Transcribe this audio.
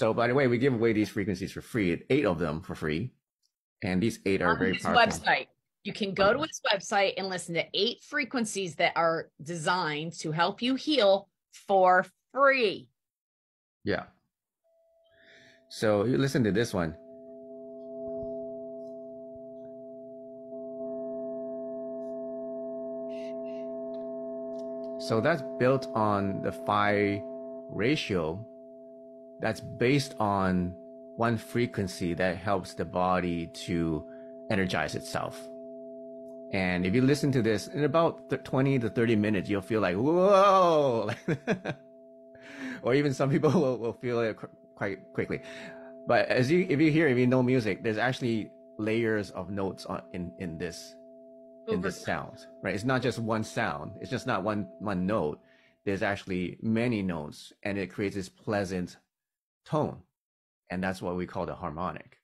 So, by the way, we give away these frequencies for free, 8 of them for free. And these 8 are very powerful. Website. You can go to his website and listen to 8 frequencies that are designed to help you heal for free. Yeah. So you listen to this one. So that's built on the Phi ratio. That's based on one frequency that helps the body to energize itself. And if you listen to this in about 20 to 30 minutes, you'll feel like, whoa, or even some people will feel it quite quickly. But as you, if you know music, there's actually layers of notes on, in this sound, right? It's not just one sound. It's just not one note. There's actually many notes, and it creates this pleasant tone. And that's what we call the harmonic.